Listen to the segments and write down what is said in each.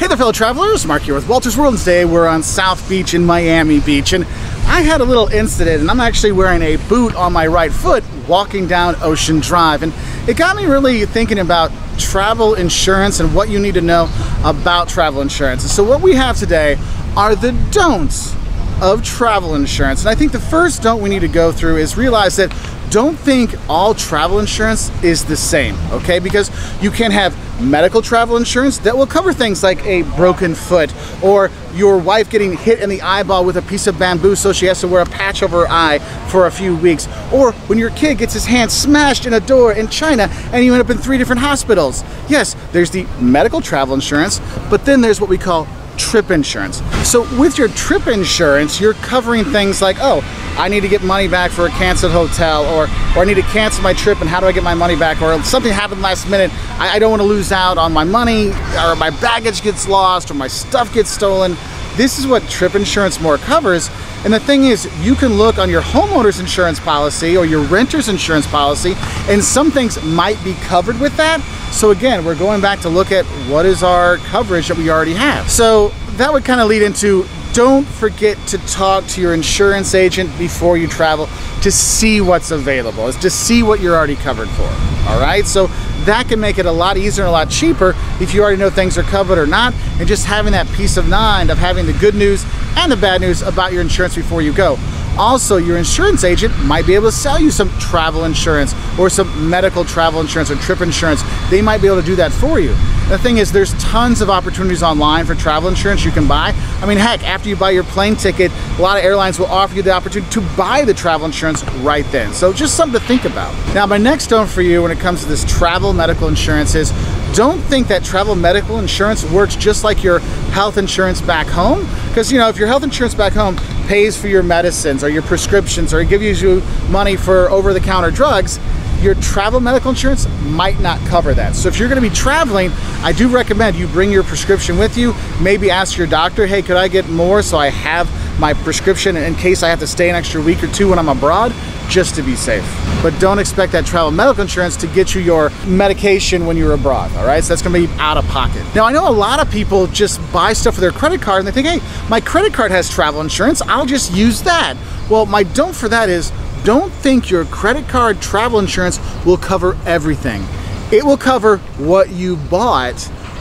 Hey there, fellow travelers, Mark here with Wolters World, and today we're on South Beach in Miami Beach, and I had a little incident, and I'm actually wearing a boot on my right foot walking down Ocean Drive, and it got me really thinking about travel insurance and what you need to know about travel insurance. So what we have today are the don'ts of travel insurance, and I think the first don't we need to go through is realize that don't think all travel insurance is the same, okay? Because you can have medical travel insurance that will cover things like a broken foot or your wife getting hit in the eyeball with a piece of bamboo so she has to wear a patch over her eye for a few weeks, or when your kid gets his hand smashed in a door in China and you end up in 3 different hospitals. Yes, there's the medical travel insurance, but then there's what we call trip insurance. So with your trip insurance, you're covering things like, oh, I need to get money back for a canceled hotel, or I need to cancel my trip and how do I get my money back, or something happened last minute, I don't want to lose out on my money, or my baggage gets lost, or my stuff gets stolen. This is what trip insurance more covers. And the thing is, you can look on your homeowner's insurance policy or your renter's insurance policy, and some things might be covered with that. So again, we're going back to look at what is our coverage that we already have. So that would kind of lead into, don't forget to talk to your insurance agent before you travel to see what's available, is to see what you're already covered for, all right? So that can make it a lot easier and a lot cheaper if you already know things are covered or not, and just having that peace of mind of having the good news and the bad news about your insurance before you go. Also, your insurance agent might be able to sell you some travel insurance or some medical travel insurance or trip insurance. They might be able to do that for you. The thing is, there's tons of opportunities online for travel insurance you can buy. I mean, heck, after you buy your plane ticket, a lot of airlines will offer you the opportunity to buy the travel insurance right then. So just something to think about. Now, my next don't for you when it comes to this travel medical insurance is, don't think that travel medical insurance works just like your health insurance back home. Because, you know, if your health insurance back home pays for your medicines or your prescriptions, or it gives you money for over-the-counter drugs, your travel medical insurance might not cover that. So if you're gonna be traveling, I do recommend you bring your prescription with you. Maybe ask your doctor, hey, could I get more so I have my prescription in case I have to stay an extra week or 2 when I'm abroad, just to be safe. But don't expect that travel medical insurance to get you your medication when you're abroad, all right? So that's gonna be out of pocket. Now, I know a lot of people just buy stuff with their credit card and they think, hey, my credit card has travel insurance, I'll just use that. Well, my don't for that is, don't think your credit card travel insurance will cover everything. It will cover what you bought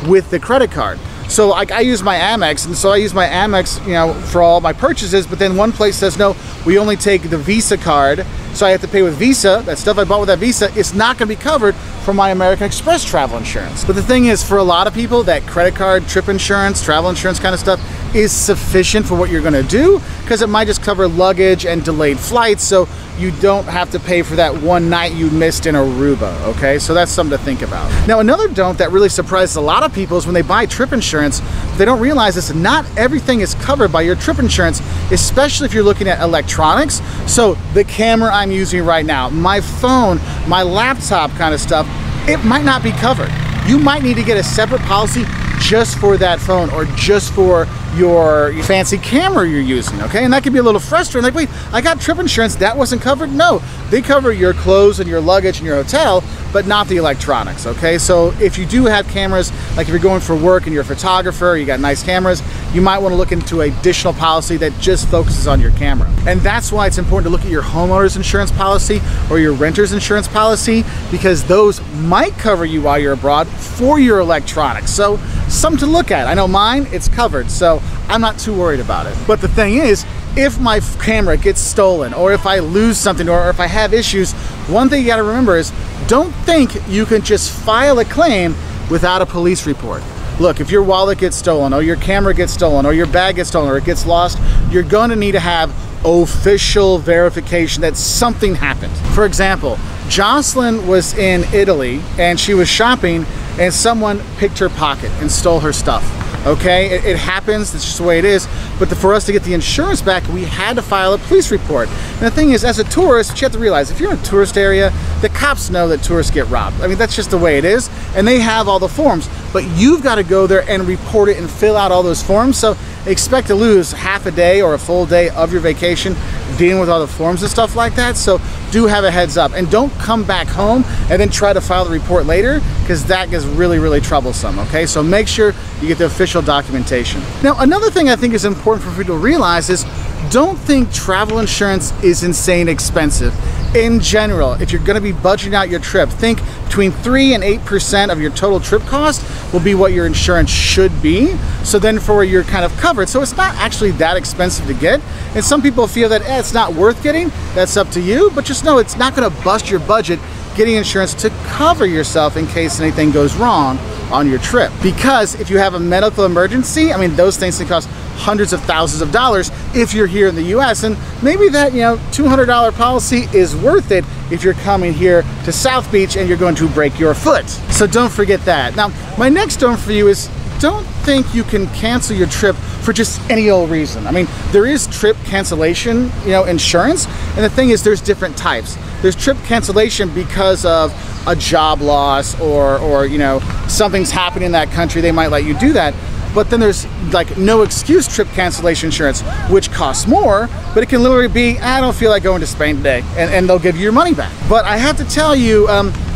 with the credit card. So like I use my Amex, and so I use my Amex, you know, for all my purchases, but then one place says, no, we only take the Visa card, so I have to pay with Visa. That stuff I bought with that Visa is not gonna be covered from my American Express travel insurance. But the thing is, for a lot of people, that credit card, trip insurance, travel insurance kind of stuff is sufficient for what you're gonna do, because it might just cover luggage and delayed flights, so you don't have to pay for that one night you missed in Aruba, okay? So that's something to think about. Now, another don't that really surprises a lot of people is when they buy trip insurance, they don't realize this, not everything is covered by your trip insurance, especially if you're looking at electronics. So the camera I'm using right now, my phone, my laptop kind of stuff, it might not be covered. You might need to get a separate policy just for that phone or just for your fancy camera you're using, okay? And that can be a little frustrating, like, wait, I got trip insurance, that wasn't covered? No, they cover your clothes and your luggage and your hotel, but not the electronics, okay? So if you do have cameras, like if you're going for work and you're a photographer, you got nice cameras, you might wanna look into an additional policy that just focuses on your camera. And that's why it's important to look at your homeowner's insurance policy or your renter's insurance policy, because those might cover you while you're abroad for your electronics. So something to look at. I know mine, it's covered, so I'm not too worried about it. But the thing is, if my camera gets stolen, or if I lose something, or if I have issues, one thing you gotta remember is, don't think you can just file a claim without a police report. Look, if your wallet gets stolen, or your camera gets stolen, or your bag gets stolen, or it gets lost, you're gonna need to have official verification that something happened. For example, Jocelyn was in Italy, and she was shopping, and someone picked her pocket and stole her stuff. Okay, it happens, it's just the way it is, but for us to get the insurance back, we had to file a police report. And the thing is, as a tourist, you have to realize, if you're in a tourist area, the cops know that tourists get robbed. I mean, that's just the way it is, and they have all the forms, but you've got to go there and report it and fill out all those forms, so expect to lose half a day or a full day of your vacation dealing with all the forms and stuff like that. So do have a heads up, and don't come back home and then try to file the report later, because that gets really, really troublesome, okay? So make sure you get the official documentation. Now, another thing I think is important for people to realize is don't think travel insurance is insane expensive. In general, if you're gonna be budgeting out your trip, think between 3 and 8% of your total trip cost will be what your insurance should be. So then for you're kind of covered. So it's not actually that expensive to get. And some people feel that it's not worth getting. That's up to you, but just know it's not gonna bust your budget getting insurance to cover yourself in case anything goes wrong on your trip. Because if you have a medical emergency, I mean, those things can cost hundreds of thousands of dollars if you're here in the US, and maybe that, you know, $200 policy is worth it if you're coming here to South Beach and you're going to break your foot. So don't forget that. Now, my next don't for you is don't think you can cancel your trip for just any old reason. I mean, there is trip cancellation, you know, insurance, and the thing is there's different types. There's trip cancellation because of a job loss or you know, something's happening in that country, they might let you do that. But then there's like no excuse trip cancellation insurance, which costs more, but it can literally be, I don't feel like going to Spain today, and they'll give you your money back. But I have to tell you,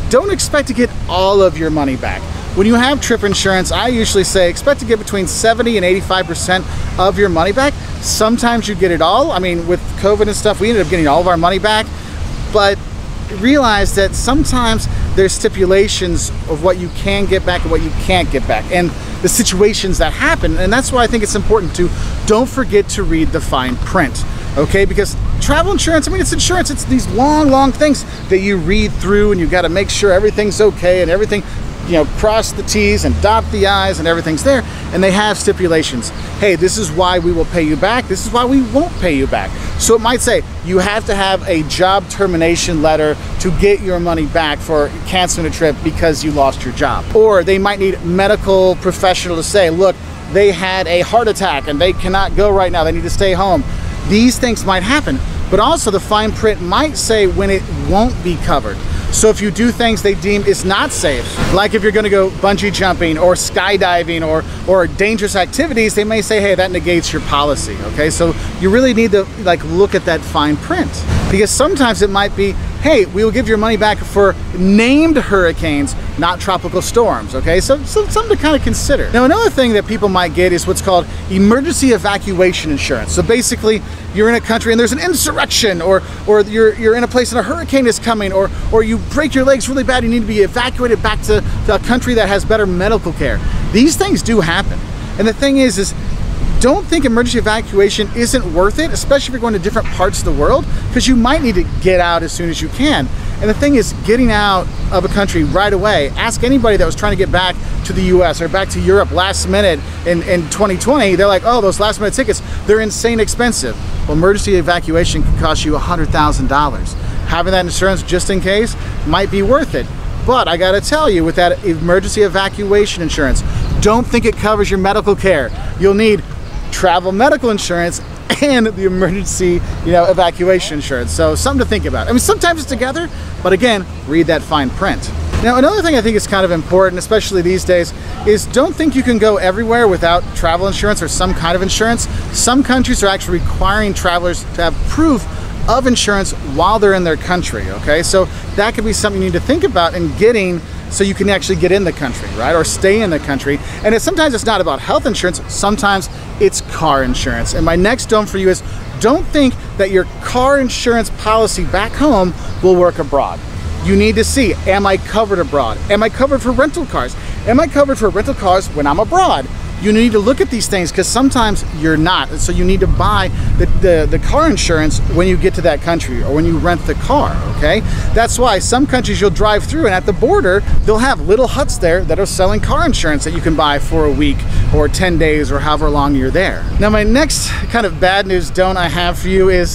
don't expect to get all of your money back. When you have trip insurance, I usually say expect to get between 70 and 85% of your money back. Sometimes you get it all. I mean, with COVID and stuff, we ended up getting all of our money back, but realize that sometimes there's stipulations of what you can get back and what you can't get back, and the situations that happen. And that's why I think it's important to don't forget to read the fine print, okay? Because travel insurance, I mean, it's insurance. It's these long, long things that you read through, and you got to make sure everything's okay and everything, you know, cross the T's and dot the I's and everything's there. And they have stipulations. Hey, this is why we will pay you back. This is why we won't pay you back. So it might say you have to have a job termination letter to get your money back for canceling a trip because you lost your job. Or they might need medical professional to say, look, they had a heart attack and they cannot go right now. They need to stay home. These things might happen, but also the fine print might say when it won't be covered. So if you do things they deem is not safe, like if you're gonna go bungee jumping or skydiving or dangerous activities, they may say, hey, that negates your policy, okay? So you really need to like look at that fine print, because sometimes it might be, hey, we will give your money back for named hurricanes, not tropical storms, okay? So something to kind of consider. Now, another thing that people might get is what's called emergency evacuation insurance. So basically, you're in a country and there's an insurrection, or you're in a place and a hurricane is coming, or you break your legs really bad, you need to be evacuated back to a country that has better medical care. These things do happen. And the thing is don't think emergency evacuation isn't worth it, especially if you're going to different parts of the world, because you might need to get out as soon as you can. And the thing is, getting out of a country right away, ask anybody that was trying to get back to the US or back to Europe last minute in 2020, they're like, oh, those last minute tickets, they're insane expensive. Well, emergency evacuation could cost you $100,000. Having that insurance just in case might be worth it. But I gotta tell you, with that emergency evacuation insurance, don't think it covers your medical care. You'll need travel medical insurance and the emergency, you know, evacuation insurance. So something to think about. I mean, sometimes it's together, but again, read that fine print. Now, another thing I think is kind of important, especially these days, is don't think you can go everywhere without travel insurance or some kind of insurance. Some countries are actually requiring travelers to have proof of insurance while they're in their country, okay? So that could be something you need to think about in getting, so you can actually get in the country, right? Or stay in the country. And sometimes it's not about health insurance, sometimes it's car insurance. And my next don't for you is don't think that your car insurance policy back home will work abroad. You need to see, am I covered abroad? Am I covered for rental cars? Am I covered for rental cars when I'm abroad? You need to look at these things, because sometimes you're not. And so you need to buy the car insurance when you get to that country or when you rent the car, okay? That's why some countries you'll drive through and at the border, they'll have little huts there that are selling car insurance that you can buy for a week or 10 days or however long you're there. Now, my next kind of bad news don't I have for you is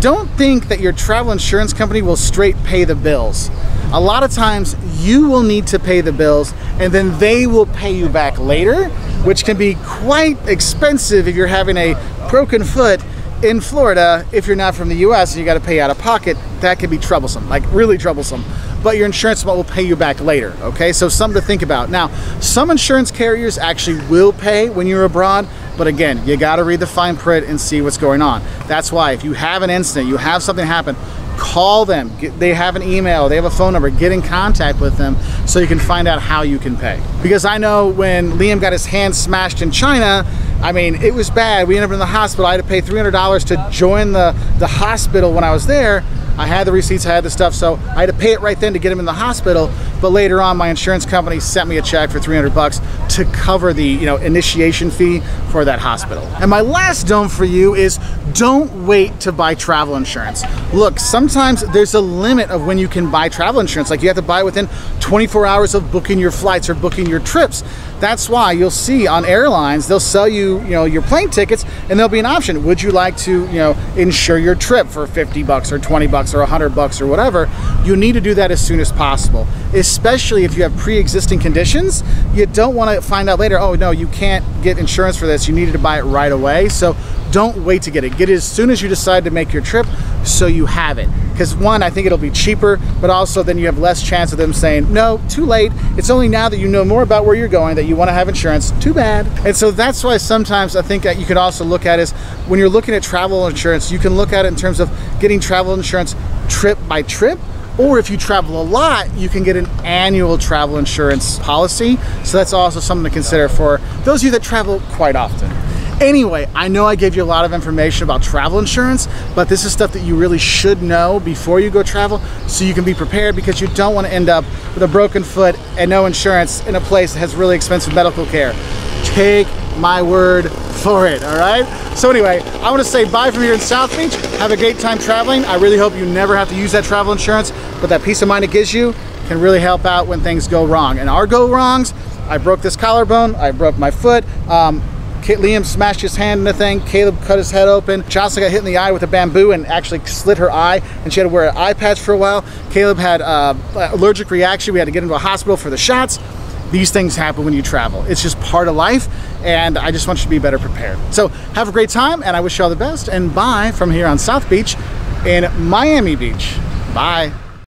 don't think that your travel insurance company will straight pay the bills. A lot of times you will need to pay the bills and then they will pay you back later, which can be quite expensive if you're having a broken foot in Florida. If you're not from the US and you gotta pay out of pocket, that can be troublesome, like really troublesome. But your insurance will pay you back later, okay? So something to think about. Now, some insurance carriers actually will pay when you're abroad, but again, you gotta read the fine print and see what's going on. That's why if you have an incident, you have something happen, Call them. They have an email. They have a phone number. Get in contact with them so you can find out how you can pay. Because I know when Liam got his hand smashed in China, I mean, it was bad. We ended up in the hospital. I had to pay $300 to join the hospital when I was there. I had the receipts, I had the stuff, so I had to pay it right then to get him in the hospital. But later on, my insurance company sent me a check for $300 to cover the, you know, initiation fee for that hospital. And my last dome for you is don't wait to buy travel insurance. Look, sometimes there's a limit of when you can buy travel insurance. Like you have to buy within 24 hours of booking your flights or booking your trips. That's why you'll see on airlines, they'll sell you, you know, your plane tickets and there'll be an option. Would you like to, you know, insure your trip for $50 or $20 or $100 or whatever? You need to do that as soon as possible, especially if you have pre-existing conditions. You don't want to find out later, oh no, you can't get insurance for this, you needed to buy it right away. So don't wait to get it as soon as you decide to make your trip, so you have it. Because one, I think it'll be cheaper, but also then you have less chance of them saying, no, too late. It's only now that you know more about where you're going that you want to have insurance, too bad. And so that's why sometimes I think that you could also look at is when you're looking at travel insurance, you can look at it in terms of getting travel insurance trip by trip, or if you travel a lot, you can get an annual travel insurance policy. So that's also something to consider for those of you that travel quite often. Anyway, I know I gave you a lot of information about travel insurance, but this is stuff that you really should know before you go travel so you can be prepared, because you don't want to end up with a broken foot and no insurance in a place that has really expensive medical care. Take my word for it, all right? So anyway, I want to say bye from here in South Beach. Have a great time traveling. I really hope you never have to use that travel insurance, but that peace of mind it gives you can really help out when things go wrong. And our go-wrongs, I broke this collarbone, I broke my foot, Liam smashed his hand in the thing, Caleb cut his head open, Jocelyn got hit in the eye with a bamboo and actually slit her eye, and she had to wear an eye patch for a while. Caleb had allergic reaction, we had to get into a hospital for the shots. These things happen when you travel. It's just part of life, and I just want you to be better prepared. So have a great time, and I wish you all the best, and bye from here on South Beach in Miami Beach. Bye.